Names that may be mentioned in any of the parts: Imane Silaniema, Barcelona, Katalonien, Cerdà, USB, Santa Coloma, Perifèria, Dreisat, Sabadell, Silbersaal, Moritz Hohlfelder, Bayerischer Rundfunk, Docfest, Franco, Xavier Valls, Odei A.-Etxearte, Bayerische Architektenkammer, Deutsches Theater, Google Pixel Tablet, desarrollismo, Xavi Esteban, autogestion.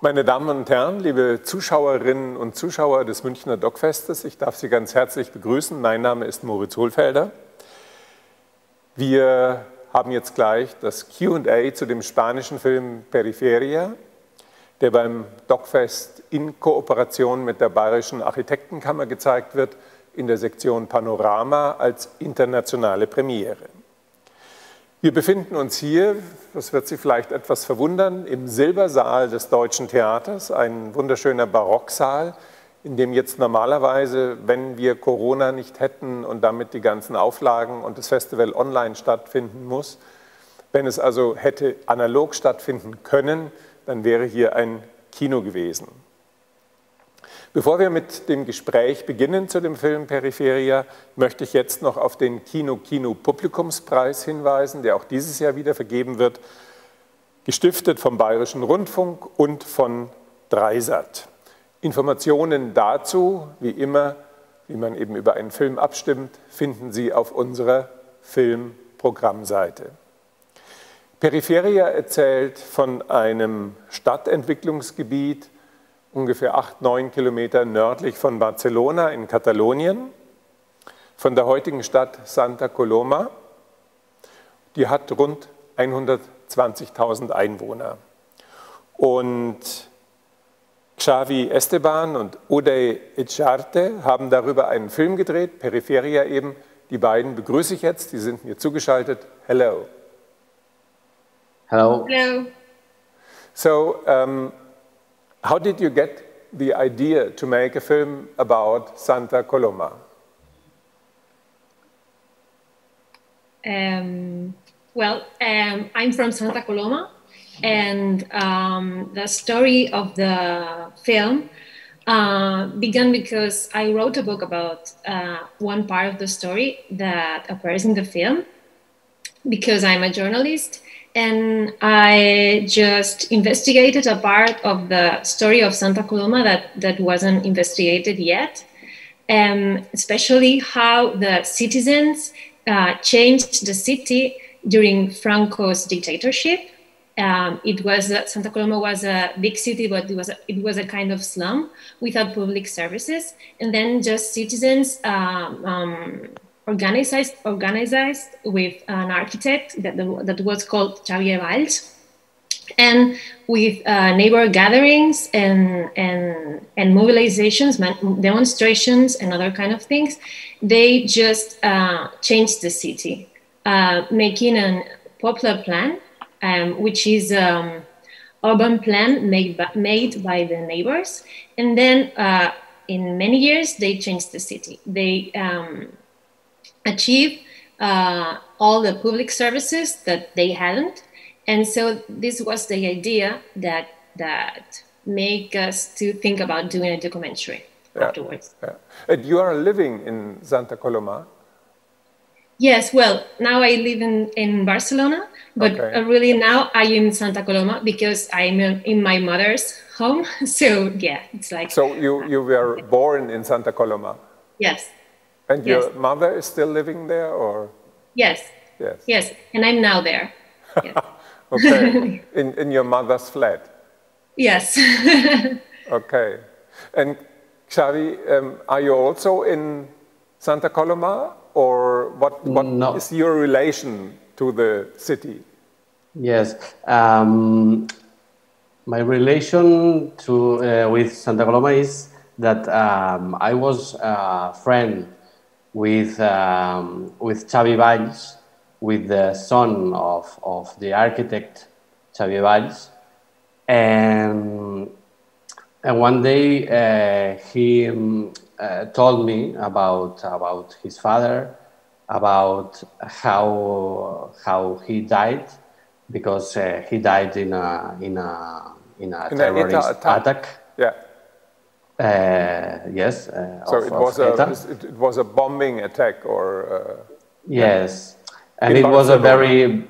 Meine Damen und Herren, liebe Zuschauerinnen und Zuschauer des Münchner Docfestes, ich darf Sie ganz herzlich begrüßen. Mein Name ist Moritz Hohlfelder. Wir haben jetzt gleich das Q&A zu dem spanischen Film Perifèria, der beim Docfest in Kooperation mit der Bayerischen Architektenkammer gezeigt wird, in der Sektion Panorama als internationale Premiere. Wir befinden uns hier, das wird Sie vielleicht etwas verwundern, im Silbersaal des Deutschen Theaters, ein wunderschöner Barocksaal, in dem jetzt normalerweise, wenn wir Corona nicht hätten und damit die ganzen Auflagen und das Festival online stattfinden muss, wenn es also hätte analog stattfinden können, dann wäre hier ein Kino gewesen. Bevor wir mit dem Gespräch beginnen zu dem Film Perifèria, möchte ich jetzt noch auf den Kino-Publikumspreis hinweisen, der auch dieses Jahr wieder vergeben wird, gestiftet vom Bayerischen Rundfunk und von Dreisat. Informationen dazu, wie immer, wie man eben über einen Film abstimmt, finden Sie auf unserer Filmprogrammseite. Perifèria erzählt von einem Stadtentwicklungsgebiet, ungefähr 8-9 Kilometer nördlich von Barcelona in Katalonien, von der heutigen Stadt Santa Coloma. Die hat rund 120.000 Einwohner. Und Xavi Esteban und Odei A.-Etxearte haben darüber einen Film gedreht, Perifèria eben. Die beiden begrüße ich jetzt, die sind mir zugeschaltet. Hello. Hello. Hello. So, how did you get the idea to make a film about Santa Coloma? I'm from Santa Coloma, and the story of the film began because I wrote a book about one part of the story that appears in the film, because I'm a journalist. And I just investigated a part of the story of Santa Coloma that wasn't investigated yet, especially how the citizens changed the city during Franco's dictatorship. Santa Coloma was a big city, but it was a kind of slum without public services. And then just citizens organized with an architect that was called Xavier Valls, and with neighbor gatherings and mobilizations, demonstrations, and other kind of things. They just changed the city, making a popular plan, which is urban plan made by the neighbors. And then in many years, they changed the city. They achieve all the public services that they hadn't, and so this was the idea that make us to think about doing a documentary afterwards. Yeah. And you are living in Santa Coloma? Yes, well, now I live in Barcelona, but okay. Really now I am in Santa Coloma because I'm in my mother's home, so yeah, it's like... So you were born in Santa Coloma? Yes. And your yes. mother is still living there, or? Yes. Yes. Yes, and I'm now there. Yes. Okay. In your mother's flat? Yes. Okay. And Xavi, are you also in Santa Coloma, or what no. is your relation to the city? Yes. My relation with Santa Coloma is that I was a friend with Xavi Valls, with the son of the architect Xavi Valls, and one day he told me about his father, about how he died, because he died in a terrorist attack. Yeah. Yes. So it was a bombing attack, or yes, and it was a very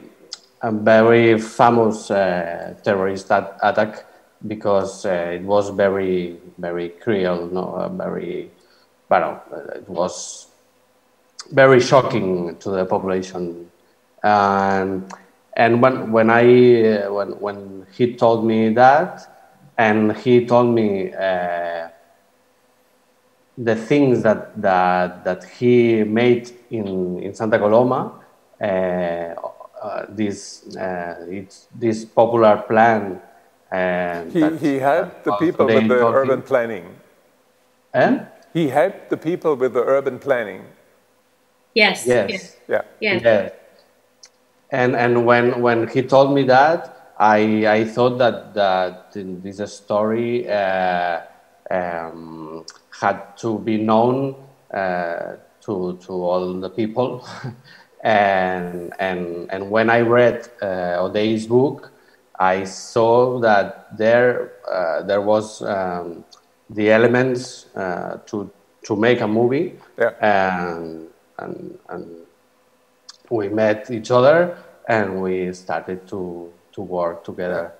famous terrorist attack, because it was very, very cruel. It was very shocking to the population. And when he told me that, And he told me the things that he made in Santa Coloma, this popular plan. He helped the people with the urban planning. And he helped the people with the urban planning. Yes. Yes. Yeah. Yes. Yeah. And when he told me that, I thought that this story had to be known to all the people. and when I read Odei's book, I saw that there was the elements to make a movie. Yeah. And we met each other and we started to work together.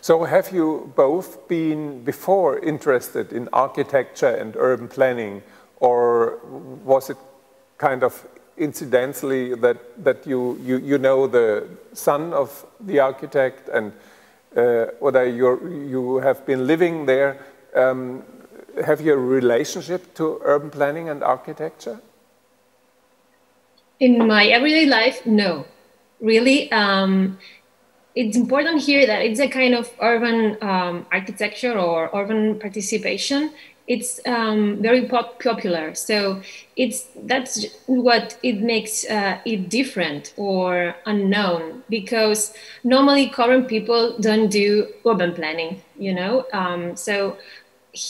So have you both been before interested in architecture and urban planning, or was it kind of incidentally that you know the son of the architect and Odei, you have been living there? Have you a relationship to urban planning and architecture? In my everyday life, no, really. It's important here that it's a kind of urban architecture or urban participation. It's very popular, so that's what it makes it different or unknown, because normally current people don't do urban planning, you know. So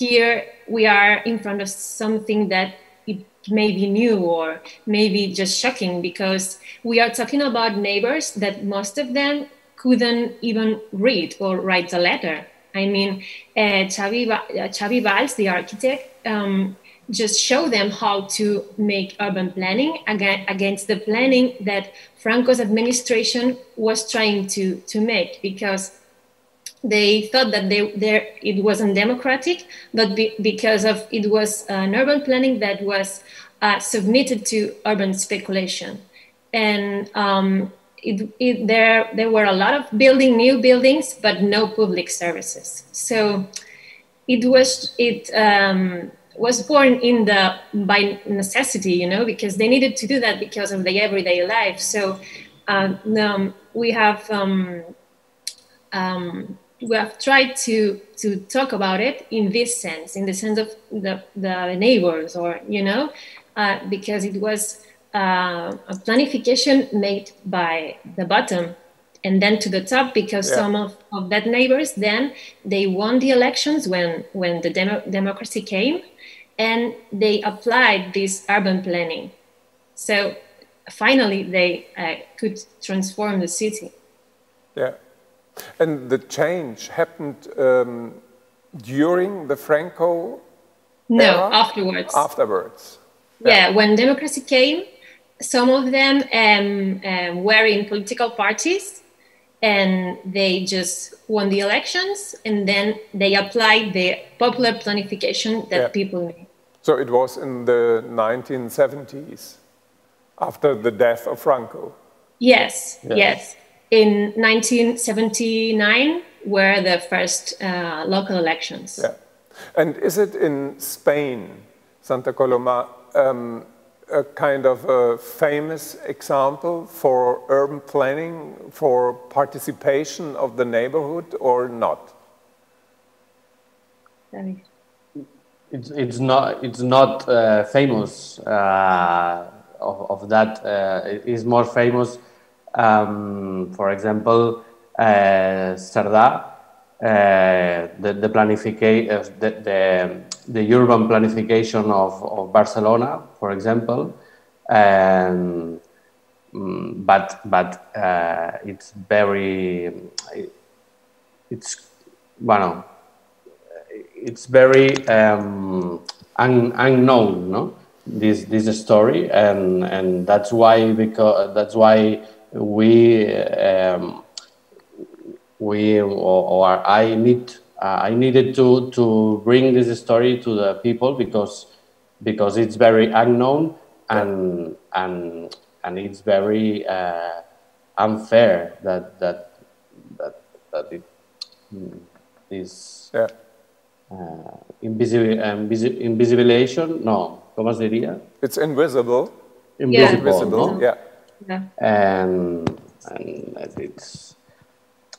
here we are in front of something that it may be new or maybe just shocking, because we are talking about neighbors that most of them couldn't even read or write a letter. I mean, Xavier Valls, the architect, just showed them how to make urban planning against the planning that Franco's administration was trying to make, because they thought that it wasn't democratic, but because of it was an urban planning that was submitted to urban speculation. And there were a lot of new buildings, but no public services. So it was born by necessity, you know, because they needed to do that because of their everyday life. So we have tried to talk about it in this sense, in the sense of the neighbors, or you know, because it was a planification made by the bottom and then to the top, because yeah, some of that neighbors, then they won the elections when the democracy came, and they applied this urban planning. So finally they could transform the city. Yeah. And the change happened during the Franco era? No, afterwards. Afterwards. Yeah, yeah, when democracy came, some of them were in political parties and they just won the elections, and then they applied the popular planification that yeah, people made. So it was in the 1970s, after the death of Franco. Yes, yes, yes. In 1979 were the first local elections. Yeah. And is it in Spain, Santa Coloma, a kind of a famous example for urban planning, for participation of the neighborhood, or not? It's not famous of that. It is more famous, for example, Cerdà, the urban planification of Barcelona, for example, but it's very unknown, no? This story, and that's why I needed to bring this story to the people, because it's very unknown, and it's very unfair that this invisibilization? No, ¿cómo se diría? It's invisible. Invisible, yeah. No? Yeah.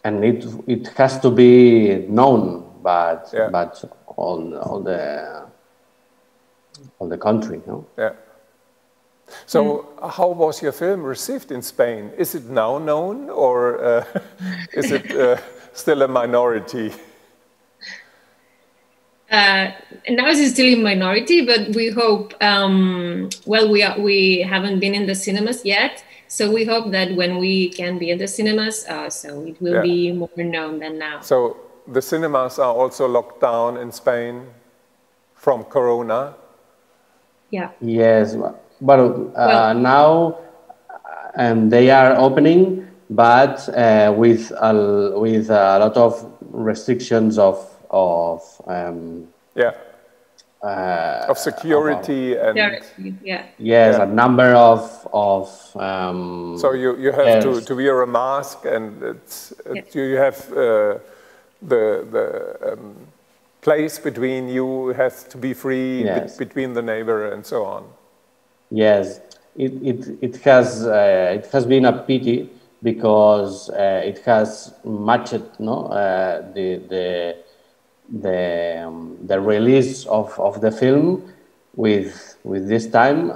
And it has to be known, but on the country, no? Yeah. So, how was your film received in Spain? Is it now known, or is it still a minority? Now it's still a minority, but we hope. Well, we haven't been in the cinemas yet, so we hope that when we can be in the cinemas, so it will be more known than now. So the cinemas are also locked down in Spain from Corona. Yeah. Yes. But now they are opening, but with a lot of restrictions of security and a number of. So you have to wear a mask, and it's you have the place between you has to be free between the neighbor and so on. Yes, it has been a pity because it has matched the release of the film with this time,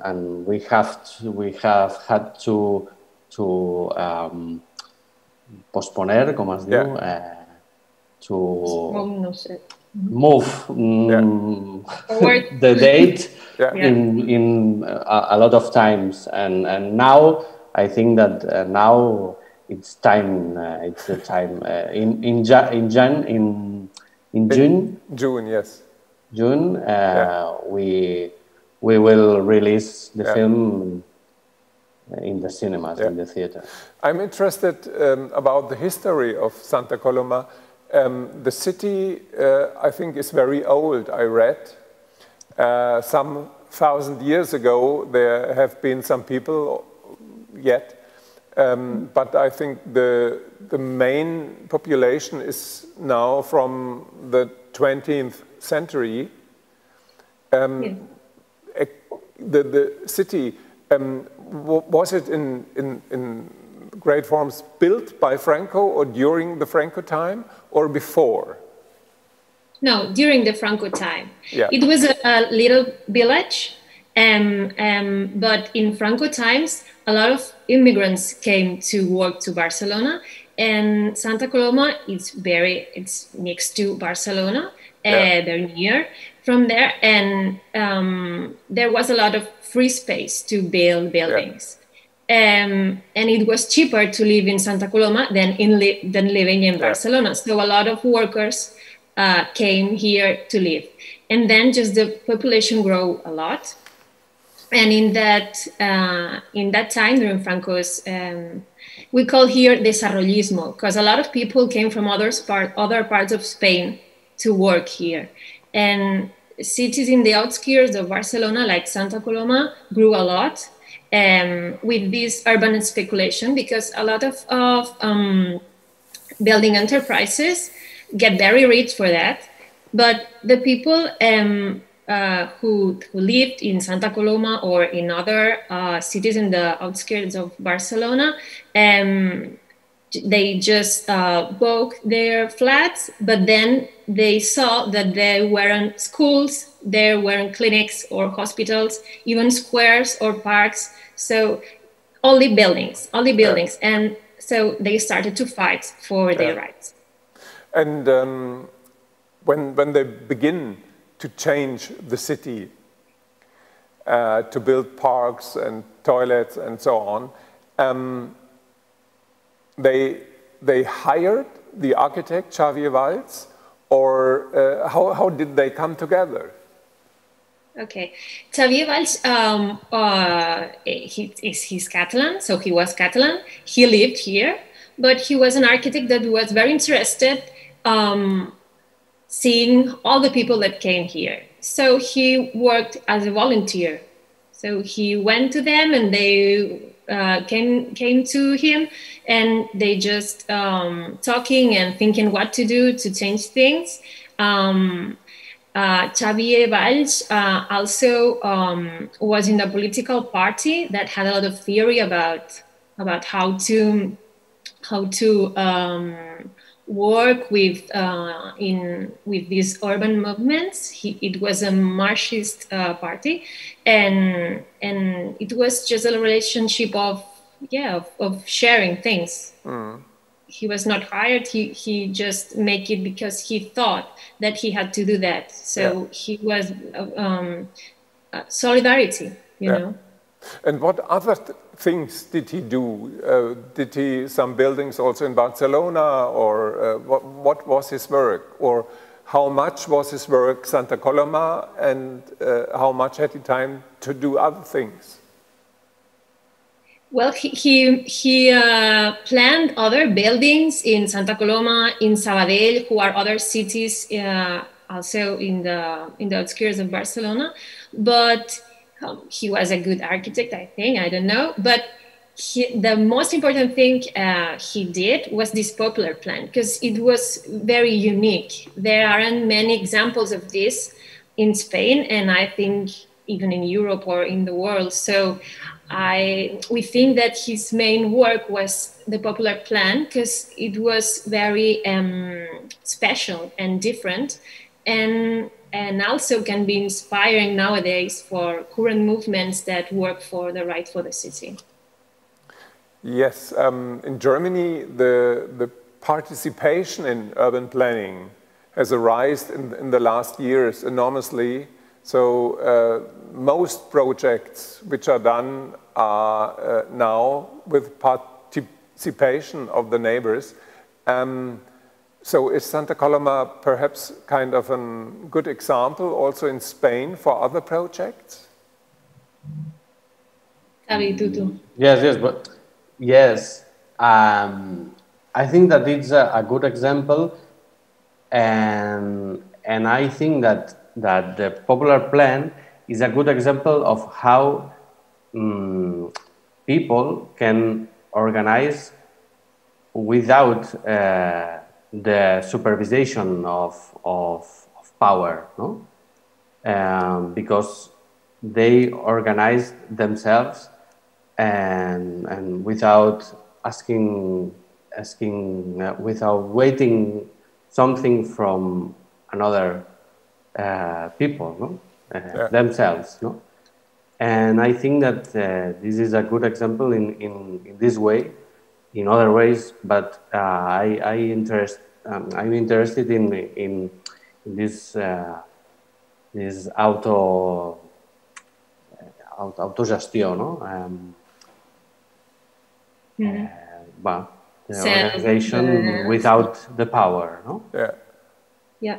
and we have had to postponer, como has dicho, to move the date. In a lot of times, and now I think that now it's time. It's the time in June. Yes, June. We will release the film in the cinemas, in the theater. I'm interested about the history of Santa Coloma. The city, I think, is very old. I read. Some 1,000 years ago, there have been some people yet, but I think the main population is now from the 20th century. The city, was it in great forms built by Franco or during the Franco time or before? No, during the Franco time. Yeah. It was a little village, but in Franco times, a lot of immigrants came to work to Barcelona, and Santa Coloma is it's next to Barcelona, very near from there, and there was a lot of free space to build buildings. Yeah. And it was cheaper to live in Santa Coloma than living in Barcelona, so a lot of workers came here to live, and then just the population grew a lot, and in that time during Franco's, we call here desarrollismo, because a lot of people came from other parts of Spain to work here, and cities in the outskirts of Barcelona like Santa Coloma grew a lot with this urban speculation, because a lot of building enterprises get very rich for that, but the people who lived in Santa Coloma or in other cities in the outskirts of Barcelona, they just bought their flats, but then they saw that there weren't schools, there weren't clinics or hospitals, even squares or parks, so only buildings, and so they started to fight for their rights. And when they begin to change the city, to build parks and toilets and so on, they hired the architect Xavier Valls, or how did they come together? Okay, Xavier Valls he's Catalan, so he was Catalan. He lived here, but he was an architect that was very interested. Seeing all the people that came here. So he worked as a volunteer. So he went to them and they came to him, and they just talking and thinking what to do to change things. Xavier Valls also was in a political party that had a lot of theory about how to work with these urban movements. It was a Marxist party, and it was just a relationship of sharing things. He was not hired. He just made it because he thought that he had to do that. So he was solidarity, you know. And what other things did he do? Did he some buildings also in Barcelona, or what was his work, or how much was his work Santa Coloma, and how much had he time to do other things? Well, he planned other buildings in Santa Coloma, in Sabadell, who are other cities also in the outskirts of Barcelona, but. He was a good architect, I think, I don't know. But the most important thing he did was this popular plan, because it was very unique. There aren't many examples of this in Spain, and I think even in Europe or in the world. So we think that his main work was the popular plan, because it was very special and different. And also can be inspiring nowadays for current movements that work for the right for the city. Yes, in Germany, the participation in urban planning has arisen in the last years enormously. So most projects which are done are now with participation of the neighbors. So is Santa Coloma perhaps kind of a good example also in Spain for other projects? Yes. I think that it's a good example, and I think that the popular plan is a good example of how people can organize without. The supervision of power, no? Because they organize themselves and without without waiting something from another people, no? Themselves, no? And I think that this is a good example in this way. In other ways, but I'm interested in this this autogestion, no? Organization without the power, no? Yeah.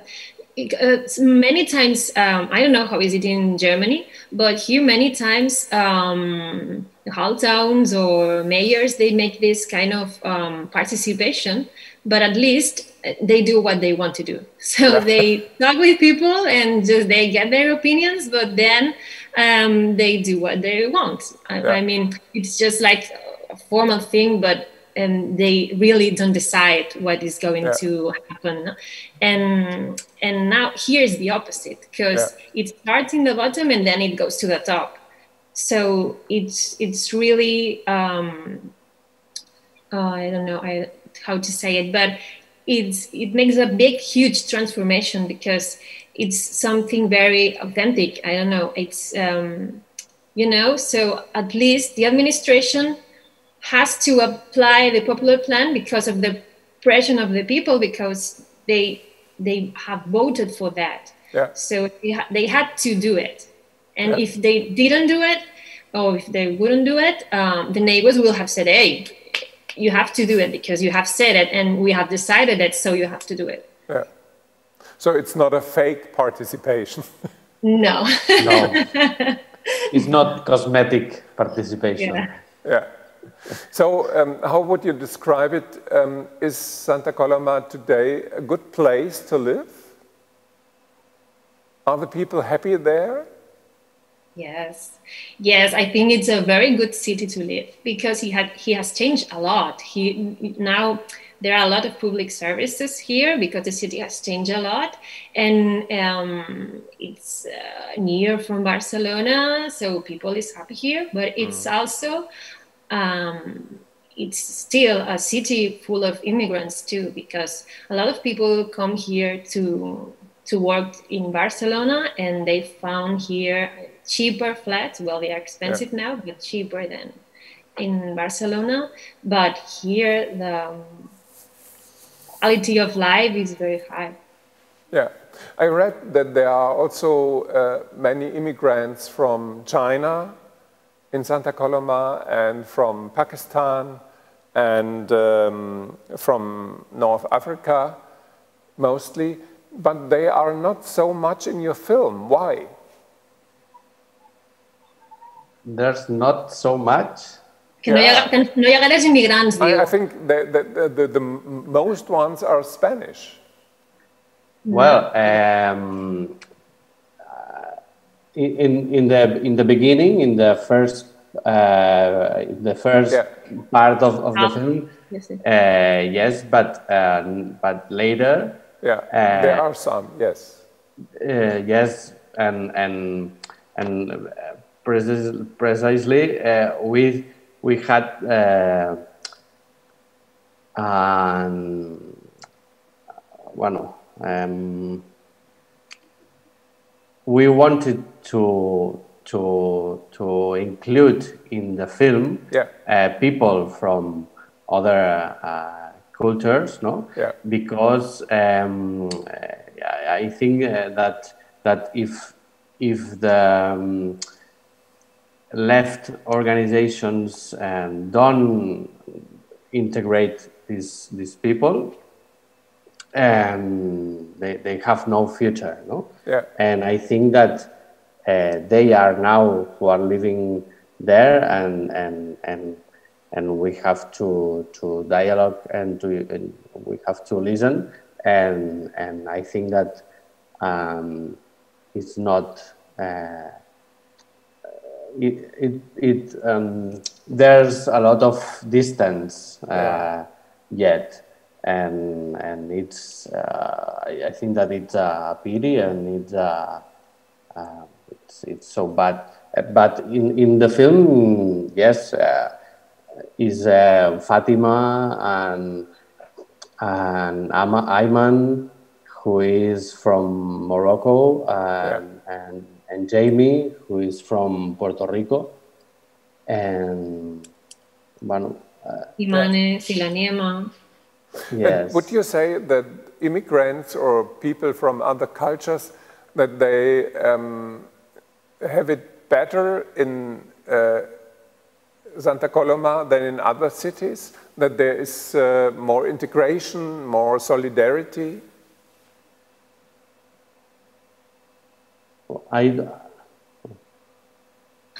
Many times, I don't know how is it in Germany, but here many times whole towns or mayors, they make this kind of participation, but at least they do what they want to do. So they talk with people and just they get their opinions, but then they do what they want. I mean, it's just like a formal thing, but they really don't decide what is going to happen. And now here's the opposite, because it starts in the bottom and then it goes to the top. So it's really I don't know how to say it, but it makes a big, huge transformation, because it's something very authentic. I don't know. It's so at least the administration has to apply the popular plan because of the pressure of the people, because they have voted for that. So they had to do it. And if they didn't do it, or if they wouldn't do it, the neighbors will have said, hey, you have to do it because you have said it and we have decided it, so you have to do it. So it's not a fake participation. No. No. It's not cosmetic participation. So how would you describe it? Is Santa Coloma today a good place to live? Are the people happy there? Yes. Yes, I think it's a very good city to live because he has changed a lot. Now there are a lot of public services here because the city has changed a lot, and it's near from Barcelona, so people is happy here, but it's also it's still a city full of immigrants too, because a lot of people come here to work in Barcelona, and they found here cheaper flats. Well, they are expensive now, but cheaper than in Barcelona. But here, the quality of life is very high. Yeah, I read that there are also many immigrants from China in Santa Coloma, and from Pakistan, and from North Africa, mostly. But they are not so much in your film. Why? There's not so much. I think the most ones are Spanish. Well, in the beginning, in the first part of the film, yes, but later. Yeah, there are some. Yes. Yes, and precisely, we had we wanted to include in the film people from other cultures, no? Yeah. Because I think that if the left organizations don't integrate these people, they have no future, no? Yeah. And I think that they are now who are living there, and we have to dialogue, and we have to listen, and I think that it's not there's a lot of distance yet, and it's I think that it's a pity, and it's so bad. But in the film, yes. Is Fatima and Ayman, who is from Morocco, and Jamie, who is from Puerto Rico, and Imane Silaniema. Yes. Would you say that immigrants or people from other cultures, that they have it better in Santa Coloma than in other cities, that there is more integration, more solidarity? I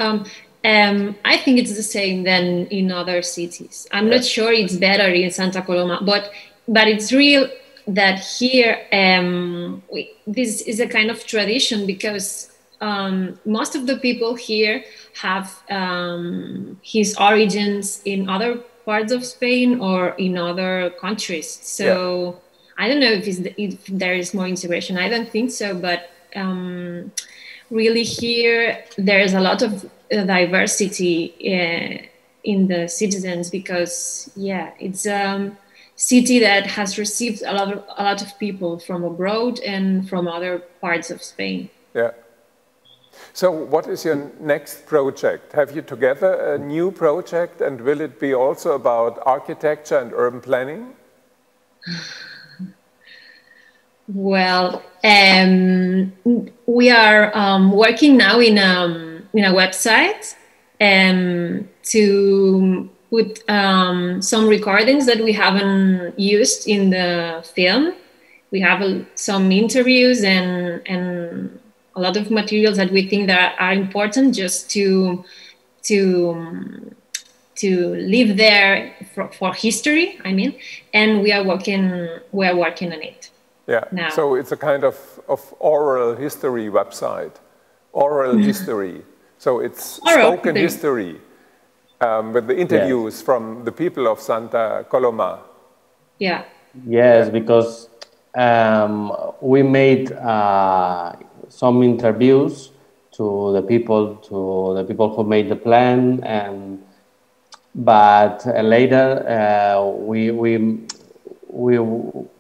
think it's the same than in other cities. I'm not sure it's better in Santa Coloma, but it's real that here this is a kind of tradition, because most of the people here have his origins in other parts of Spain or in other countries. So I don't know if there is more integration. I don't think so, but really here there is a lot of diversity in the citizens, because it's a city that has received a lot of people from abroad and from other parts of Spain. Yeah. So what is your next project? Have you together a new project, and will it be also about architecture and urban planning? Well, we are working now in a website to put some recordings that we haven't used in the film. We have some interviews and a lot of materials that we think that are important just to live there for history, I mean, and we are working on it. Yeah. Now. So it's a kind of oral history website, oral history. So it's spoken history with the interviews from the people of Santa Coloma. Yeah. Yes, because we made some interviews to the people who made the plan, and later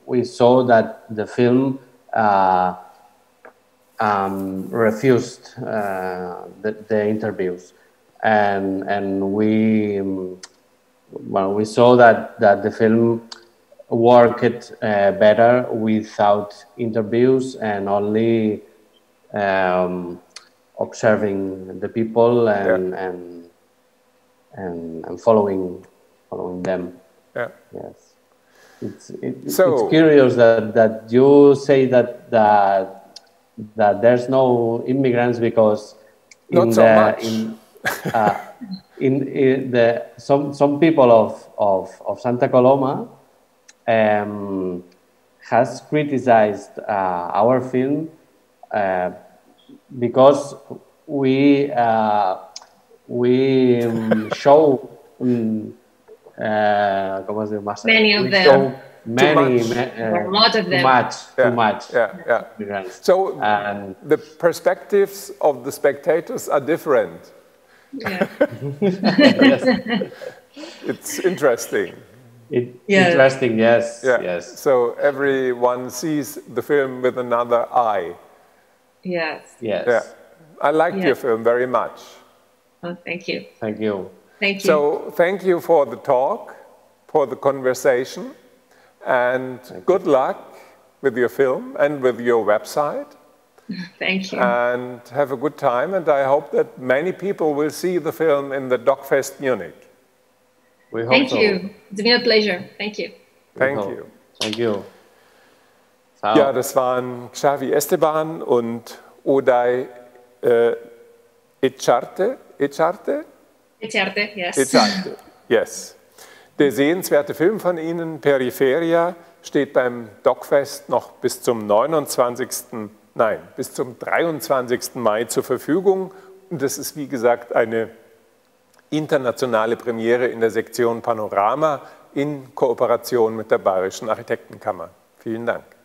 we saw that the film refused the interviews, and we saw that the film worked better without interviews and only observing the people and following them. Yeah. Yes. It's curious that you say that there's no immigrants, because some people of Santa Coloma has criticized our film because we show many of them, too much. So the perspectives of the spectators are different. Yeah. Yes. It's interesting. Interesting, yes. Yeah. Yes. So everyone sees the film with another eye. Yes. Yes. Yeah. I liked your film very much. Oh, thank you. Thank you. Thank you. So thank you for the talk, for the conversation, and good luck with your film and with your website. Thank you. And have a good time, and I hope that many people will see the film in the Docfest Munich. We hope so. Thank you. It's been a pleasure. Thank you. Thank you. Thank you. Ciao. Ja, das waren Xavi Esteban und Odei A.-Etxearte. A.-Etxearte, yes. Der sehenswerte Film von Ihnen, Perifèria, steht beim Docfest noch bis zum 23. Mai zur Verfügung. Und das ist, wie gesagt, eine internationale Premiere in der Sektion Panorama in Kooperation mit der Bayerischen Architektenkammer. Vielen Dank.